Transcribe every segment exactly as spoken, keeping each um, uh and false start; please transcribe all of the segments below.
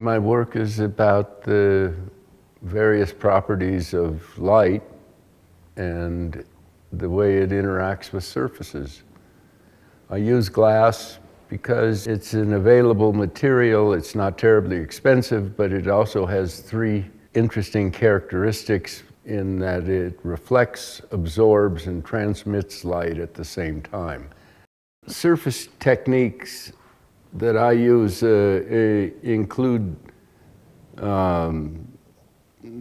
My work is about the various properties of light and the way it interacts with surfaces. I use glass because it's an available material. It's not terribly expensive, but it also has three interesting characteristics in that it reflects, absorbs, and transmits light at the same time. Surface techniques that I use uh, include um,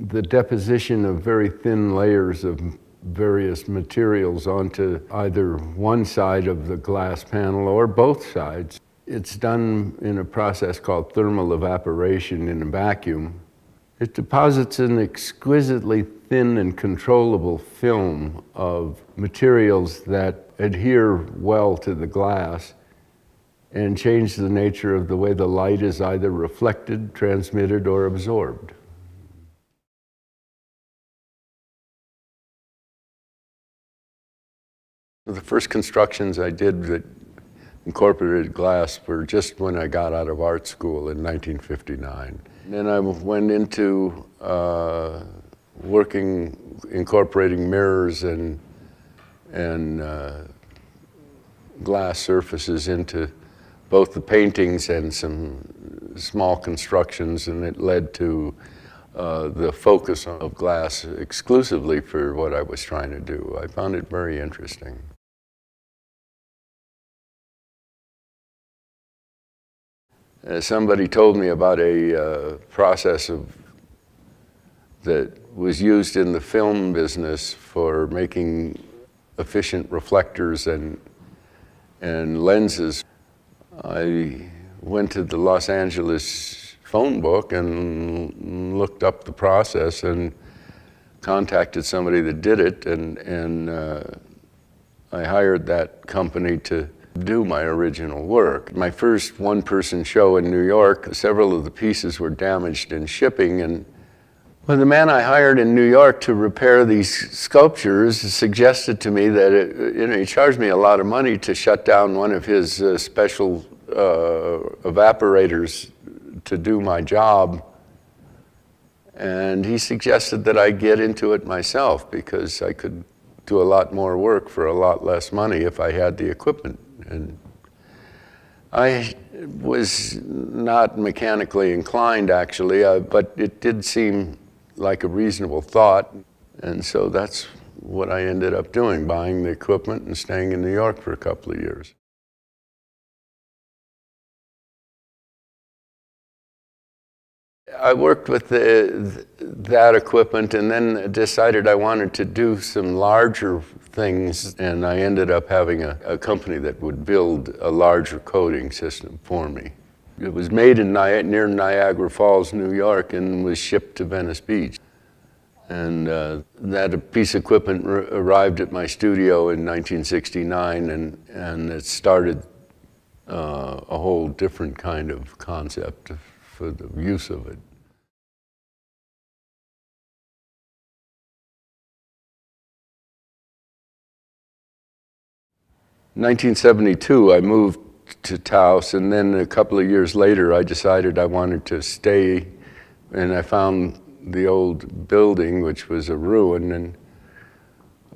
the deposition of very thin layers of various materials onto either one side of the glass panel or both sides. It's done in a process called thermal evaporation in a vacuum. It deposits an exquisitely thin and controllable film of materials that adhere well to the glass and change the nature of the way the light is either reflected, transmitted, or absorbed. The first constructions I did that incorporated glass were just when I got out of art school in nineteen fifty-nine. Then I went into uh, working, incorporating mirrors and, and uh, glass surfaces into both the paintings and some small constructions, and it led to uh, the focus of glass exclusively for what I was trying to do. I found it very interesting. Uh, somebody told me about a uh, process of, that was used in the film business for making efficient reflectors and, and lenses. I went to the Los Angeles phone book and looked up the process and contacted somebody that did it, and, and uh, I hired that company to do my original work. My first one-person show in New York, several of the pieces were damaged in shipping, and well, the man I hired in New York to repair these sculptures suggested to me that, it, you know, he charged me a lot of money to shut down one of his uh, special uh, evaporators to do my job. And he suggested that I get into it myself because I could do a lot more work for a lot less money if I had the equipment. And I was not mechanically inclined, actually, uh, but it did seem like a reasonable thought. And so that's what I ended up doing, buying the equipment and staying in New York for a couple of years. I worked with the, that equipment and then decided I wanted to do some larger things, and I ended up having a, a company that would build a larger coating system for me. It was made in Ni- near Niagara Falls, New York, and was shipped to Venice Beach. And uh, that piece of equipment arrived at my studio in nineteen sixty-nine, and, and it started uh, a whole different kind of concept for the use of it. In nineteen seventy-two, I moved to Taos, and then a couple of years later, I decided I wanted to stay, and I found the old building, which was a ruin, and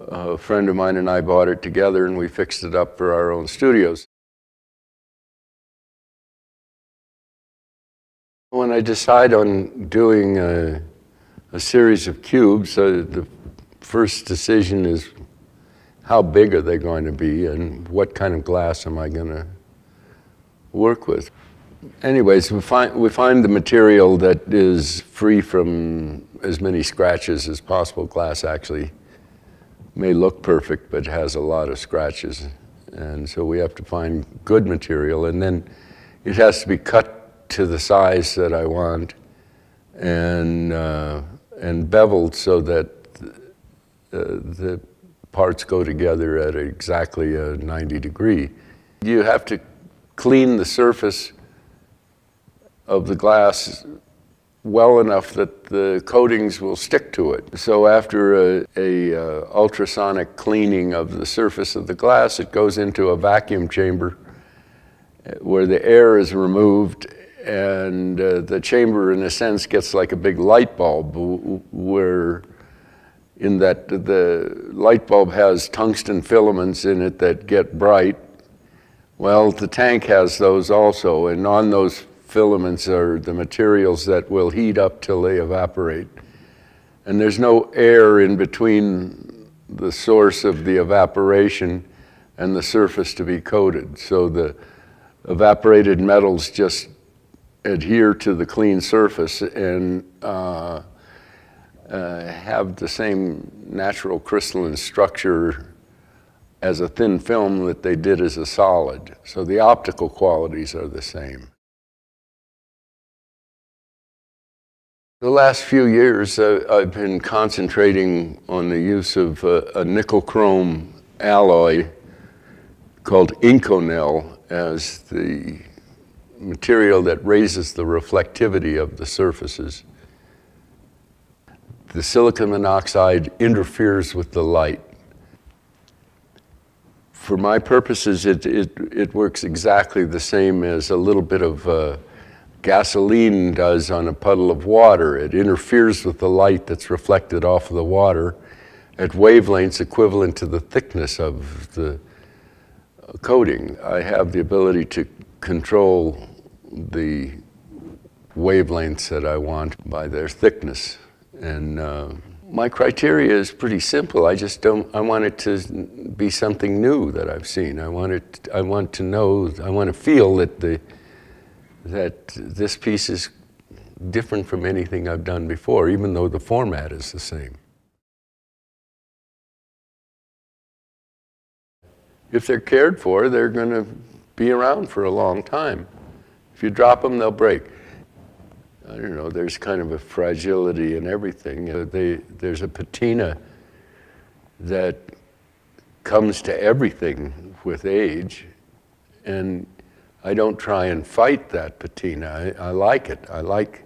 a friend of mine and I bought it together, and we fixed it up for our own studios. When I decide on doing a, a series of cubes, uh, the first decision is how big are they going to be and what kind of glass am I going to work with. Anyways, we find, we find the material that is free from as many scratches as possible. Glass actually may look perfect but has a lot of scratches, and so we have to find good material, and then it has to be cut to the size that I want, and uh, and beveled so that th uh, the parts go together at exactly a ninety degree. You have to clean the surface of the glass well enough that the coatings will stick to it. So after a, a uh, ultrasonic cleaning of the surface of the glass, it goes into a vacuum chamber where the air is removed and uh, the chamber, in a sense, gets like a big light bulb, where in that the light bulb has tungsten filaments in it that get bright. Well, the tank has those also, and on those filaments are the materials that will heat up till they evaporate. And there's no air in between the source of the evaporation and the surface to be coated. So the evaporated metals just adhere to the clean surface and uh, uh, have the same natural crystalline structure as a thin film that they did as a solid. So the optical qualities are the same. The last few years, uh, I've been concentrating on the use of uh, a nickel-chrome alloy called Inconel as the material that raises the reflectivity of the surfaces. The silicon monoxide interferes with the light. For my purposes, it, it, it works exactly the same as a little bit of uh, gasoline does on a puddle of water. It interferes with the light that's reflected off of the water at wavelengths equivalent to the thickness of the coating. I have the ability to control the wavelengths that I want by their thickness. And uh, my criteria is pretty simple. I just don't, I want it to be something new that I've seen. I want it, I want to know, I want to feel that, the, that this piece is different from anything I've done before, even though the format is the same. If they're cared for, they're going to be around for a long time. If you drop them, they'll break. I don't know, there's kind of a fragility in everything. Uh, they, there's a patina that comes to everything with age, and I don't try and fight that patina. I, I like it. I like,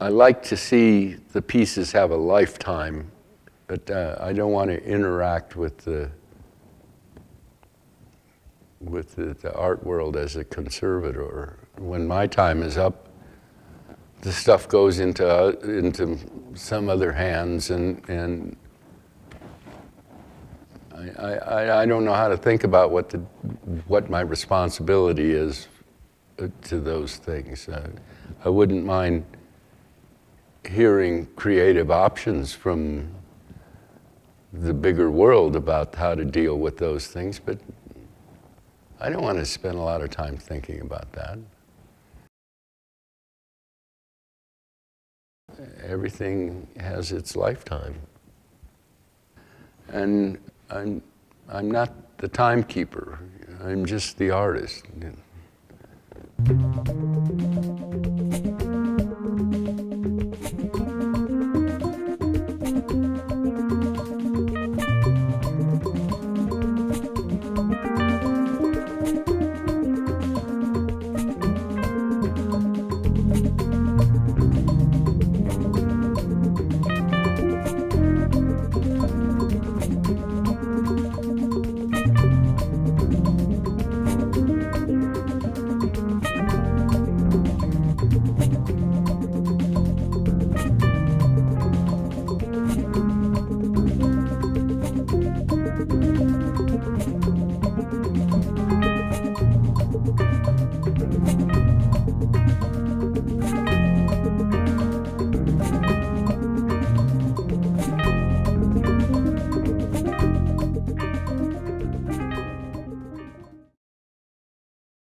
I like to see the pieces have a lifetime, but uh, I don't want to interact with the with the, the art world as a conservator. When my time is up, the stuff goes into, uh, into some other hands, and, and I, I, I don't know how to think about what, the, what my responsibility is to those things. I, I wouldn't mind hearing creative options from the bigger world about how to deal with those things, but I don't want to spend a lot of time thinking about that. Everything has its lifetime. And I'm, I'm not the timekeeper. I'm just the artist.